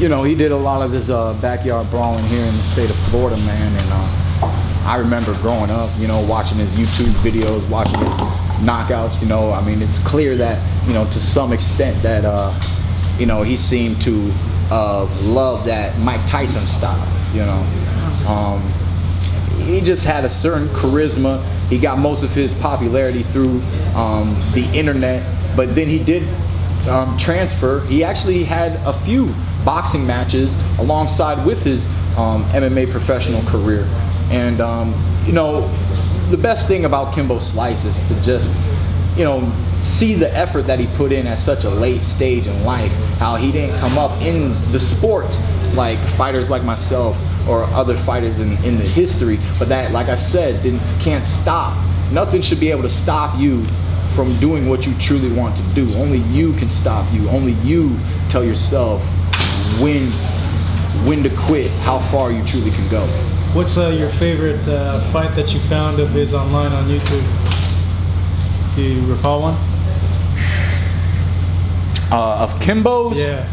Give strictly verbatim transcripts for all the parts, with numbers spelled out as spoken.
you know, he did a lot of his uh, backyard brawling here in the state of Florida, man. And uh, I remember growing up, you know, watching his YouTube videos, watching his knockouts. You know, I mean, it's clear that, you know, to some extent that, uh, you know, he seemed to uh, love that Mike Tyson style. You know, um, he just had a certain charisma. He got most of his popularity through um, the internet, but then he did um, transfer. He actually had a few boxing matches alongside with his um, M M A professional career. And um, you know, the best thing about Kimbo Slice is to just, you know, see the effort that he put in at such a late stage in life, how he didn't come up in the sport like fighters like myself or other fighters in, in the history, but that, like I said, didn't, can't stop. Nothing should be able to stop you from doing what you truly want to do. Only you can stop you. Only you tell yourself when, when to quit, how far you truly can go. What's uh, your favorite uh, fight that you found of his online on YouTube? Do you recall one? Uh, of Kimbo's? Yeah.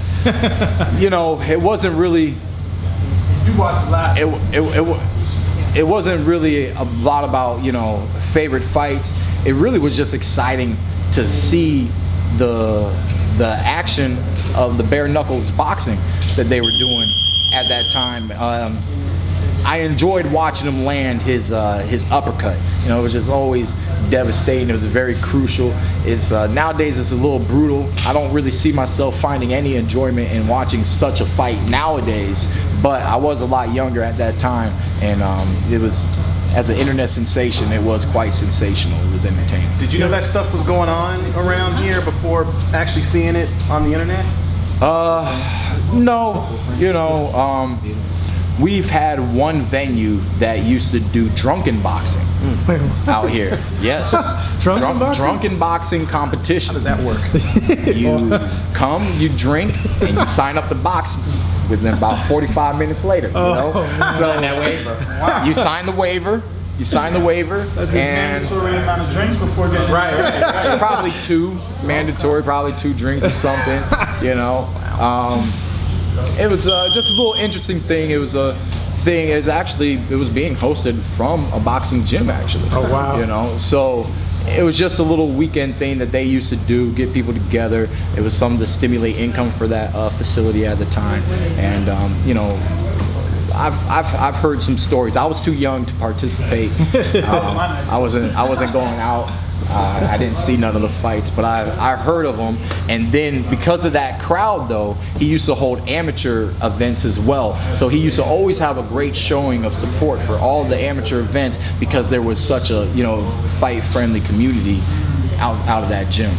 You know, it wasn't really... You watched the last it, it, it, it wasn't really a lot about, you know, favorite fights. It really was just exciting to see the, the action of the bare knuckles boxing that they were doing at that time. Um, I enjoyed watching him land his, uh, his uppercut. You know, it was just always devastating. It was very crucial. It's, uh, nowadays it's a little brutal. I don't really see myself finding any enjoyment in watching such a fight nowadays, but I was a lot younger at that time, and um, it was, as an internet sensation, it was quite sensational. It was entertaining. Did you know that stuff was going on around here before actually seeing it on the internet? Uh, no, you know, um, we've had one venue that used to do drunken boxing mm. out here. Yes. drunken, Drunk, boxing? drunken boxing competition. How does that work? You come, you drink, and you sign up to box within about forty-five minutes later. Oh, you know? So sign that waiver. Wow. You sign the waiver. You sign the waiver. That's and a mandatory amount of drinks before getting right, right, right. Probably two. Mandatory, probably two drinks or something. You know. Um, It was uh, just a little interesting thing. It was a thing. It was actually it was being hosted from a boxing gym, actually. Oh wow! You know, so it was just a little weekend thing that they used to do, get people together. It was something to stimulate income for that uh, facility at the time, and um, you know, I've I've I've heard some stories. I was too young to participate. Um, I wasn't I wasn't going out. Uh, I didn't see none of the fights, but I, I heard of them. And then because of that crowd, though, he used to hold amateur events as well. So he used to always have a great showing of support for all the amateur events because there was such a, you know, fight-friendly community out, out of that gym.